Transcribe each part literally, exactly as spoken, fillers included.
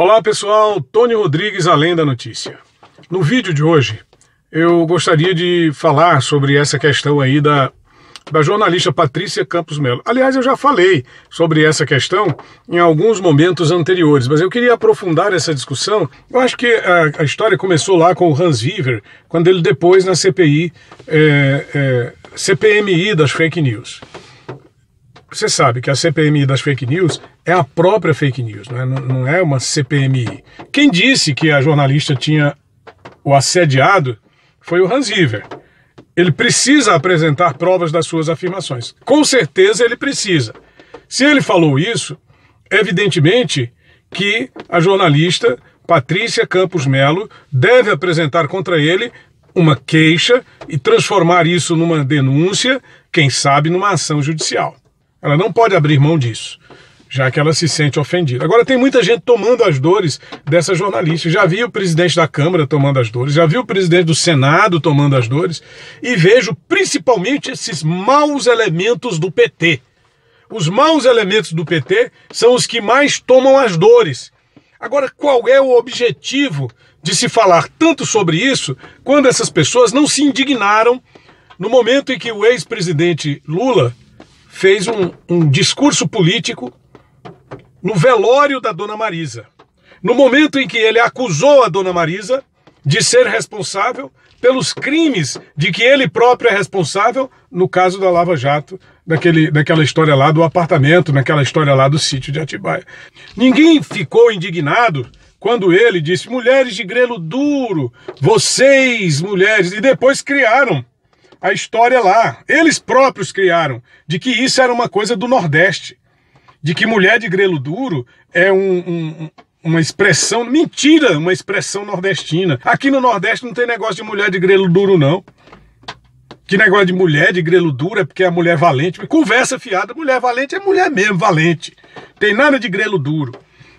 Olá pessoal, Toni Rodrigues Além da Notícia. No vídeo de hoje eu gostaria de falar sobre essa questão aí da, da jornalista Patrícia Campos Mello. Aliás, eu já falei sobre essa questão em alguns momentos anteriores, mas eu queria aprofundar essa discussão. Eu acho que a, a história começou lá com o Hans River, quando ele depois na C P I, é, é, C P M I das Fake News. Você sabe que a C P M I das Fake News é a própria fake news, né? não, não é uma C P M I. Quem disse que a jornalista tinha o assediado foi o Hans River. Ele precisa apresentar provas das suas afirmações. Com certeza ele precisa. Se ele falou isso, evidentemente que a jornalista Patrícia Campos Mello deve apresentar contra ele uma queixa e transformar isso numa denúncia, quem sabe numa ação judicial. Ela não pode abrir mão disso, já que ela se sente ofendida. Agora, tem muita gente tomando as dores dessa jornalista. Já vi o presidente da Câmara tomando as dores, já vi o presidente do Senado tomando as dores, e vejo principalmente esses maus elementos do P T. Os maus elementos do P T são os que mais tomam as dores. Agora, qual é o objetivo de se falar tanto sobre isso, quando essas pessoas não se indignaram no momento em que o ex-presidente Lula fez um, um discurso político no velório da dona Marisa, no momento em que ele acusou a dona Marisa de ser responsável pelos crimes de que ele próprio é responsável, no caso da Lava Jato, daquele, daquela história lá do apartamento, naquela história lá do sítio de Atibaia. Ninguém ficou indignado quando ele disse: mulheres de grelo duro, vocês mulheres, e depois criaram a história lá, eles próprios criaram, de que isso era uma coisa do Nordeste, de que mulher de grelo duro é um, um, uma expressão, mentira, uma expressão nordestina. Aqui no Nordeste não tem negócio de mulher de grelo duro, não. Que negócio de mulher de grelo duro é porque é mulher valente. Conversa fiada, mulher valente é mulher mesmo, valente. Tem nada de grelo duro.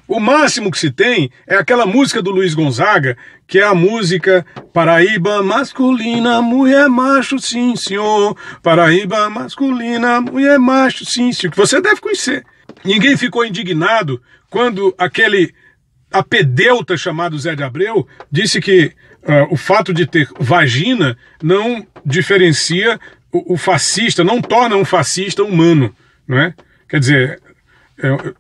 O máximo que se tem é aquela música do Luiz Gonzaga, que é a música Paraíba masculina, mulher macho, sim senhor. Paraíba masculina, mulher macho, sim senhor. Que você deve conhecer. Ninguém ficou indignado quando aquele apedeuta chamado Zé de Abreu disse que uh, o fato de ter vagina não diferencia o, o fascista, não torna um fascista humano, não é? Quer dizer,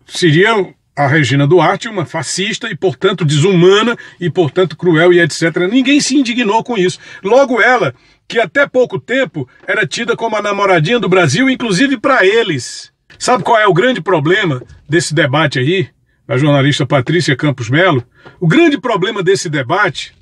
seria a Regina Duarte uma fascista e, portanto, desumana e, portanto, cruel e etcétera. Ninguém se indignou com isso. Logo ela, que até pouco tempo era tida como a namoradinha do Brasil, inclusive para eles. Sabe qual é o grande problema desse debate aí, da jornalista Patrícia Campos Mello? O grande problema desse debate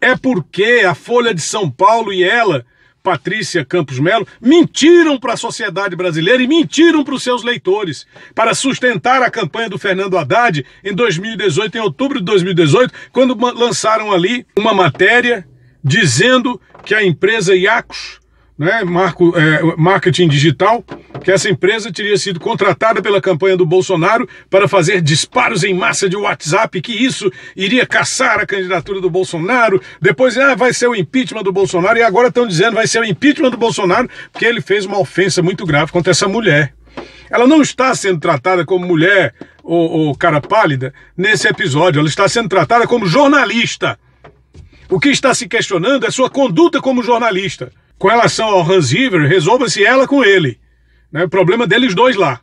é porque a Folha de São Paulo e ela, Patrícia Campos Mello, mentiram para a sociedade brasileira e mentiram para os seus leitores, para sustentar a campanha do Fernando Haddad em dois mil e dezoito, em outubro de dois mil e dezoito, quando lançaram ali uma matéria dizendo que a empresa Iacos, né, marco, é, marketing digital, que essa empresa teria sido contratada pela campanha do Bolsonaro para fazer disparos em massa de WhatsApp, que isso iria caçar a candidatura do Bolsonaro. Depois, ah, vai ser o impeachment do Bolsonaro, e agora estão dizendo vai ser o impeachment do Bolsonaro, porque ele fez uma ofensa muito grave contra essa mulher. Ela não está sendo tratada como mulher ou, ou cara pálida nesse episódio, ela está sendo tratada como jornalista. O que está se questionando é sua conduta como jornalista. Com relação ao Hans River, resolva-se ela com ele. Né, o problema deles dois lá.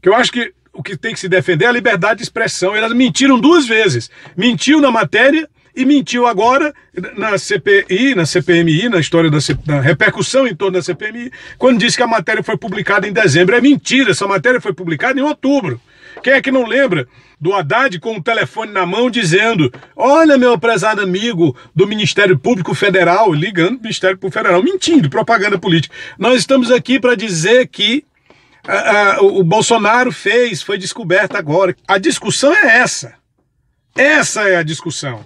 Que eu acho que o que tem que se defender é a liberdade de expressão. Elas mentiram duas vezes. Mentiu na matéria e mentiu agora na C P I, na C P M I, na história da, da repercussão em torno da C P M I, quando disse que a matéria foi publicada em dezembro. É mentira, essa matéria foi publicada em outubro. Quem é que não lembra do Haddad com o telefone na mão dizendo: olha, meu prezado amigo do Ministério Público Federal, ligando para o Ministério Público Federal, mentindo, propaganda política. Nós estamos aqui para dizer que uh, uh, o Bolsonaro fez, foi descoberto agora. A discussão é essa. Essa é a discussão.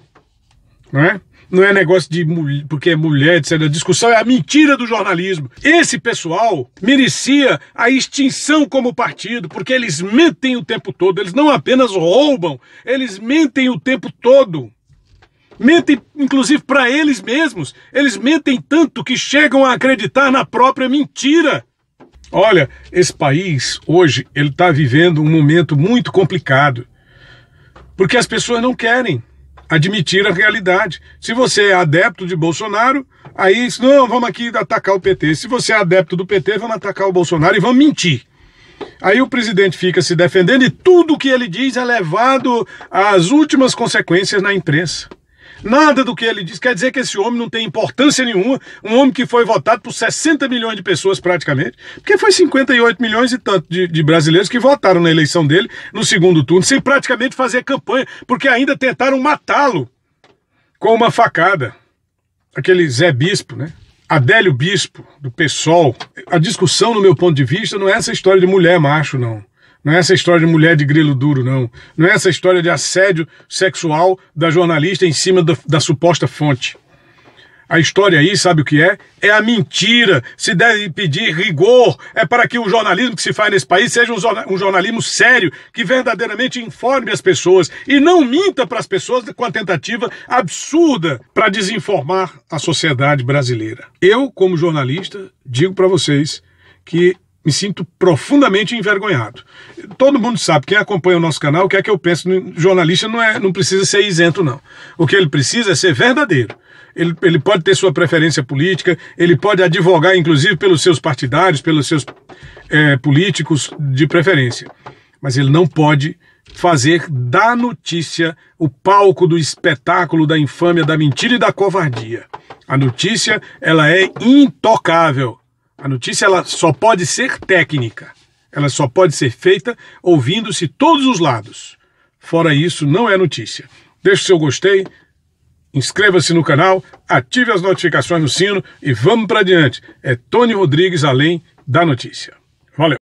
Não é? Não é negócio de mulher, porque é mulher, etcétera. A discussão é a mentira do jornalismo. Esse pessoal merecia a extinção como partido, porque eles mentem o tempo todo. Eles não apenas roubam, eles mentem o tempo todo. Mentem, inclusive, para eles mesmos. Eles mentem tanto que chegam a acreditar na própria mentira. Olha, esse país, hoje, ele está vivendo um momento muito complicado. porque as pessoas não querem admitir a realidade. Se você é adepto de Bolsonaro, aí não, vamos aqui atacar o P T. Se você é adepto do P T, vamos atacar o Bolsonaro e vamos mentir. Aí o presidente fica se defendendo e tudo que ele diz é levado às últimas consequências na imprensa. Nada do que ele diz quer dizer que esse homem não tem importância nenhuma, um homem que foi votado por sessenta milhões de pessoas praticamente, porque foi cinquenta e oito milhões e tanto de, de brasileiros que votaram na eleição dele no segundo turno, sem praticamente fazer campanha, porque ainda tentaram matá-lo com uma facada. Aquele Zé Bispo, né? Adélio Bispo, do P SOL. A discussão, no meu ponto de vista, não é essa história de mulher macho, não. Não é essa história de mulher de grilo duro, não. Não é essa história de assédio sexual da jornalista em cima da, da suposta fonte. A história aí, sabe o que é? É a mentira. Se deve pedir rigor. É para que o jornalismo que se faz nesse país seja um jornalismo sério, que verdadeiramente informe as pessoas e não minta para as pessoas com a tentativa absurda para desinformar a sociedade brasileira. Eu, como jornalista, digo para vocês que me sinto profundamente envergonhado. Todo mundo sabe, quem acompanha o nosso canal, o que é que eu penso, jornalista não, é, não precisa ser isento, não. O que ele precisa é ser verdadeiro. Ele, ele pode ter sua preferência política, ele pode advogar, inclusive, pelos seus partidários, pelos seus é, políticos de preferência. Mas ele não pode fazer da notícia o palco do espetáculo da infâmia, da mentira e da covardia. A notícia, ela é intocável. A notícia ela só pode ser técnica, ela só pode ser feita ouvindo-se todos os lados. Fora isso, não é notícia. Deixe o seu gostei, inscreva-se no canal, ative as notificações no sino e vamos para adiante. É Toni Rodrigues Além da Notícia. Valeu!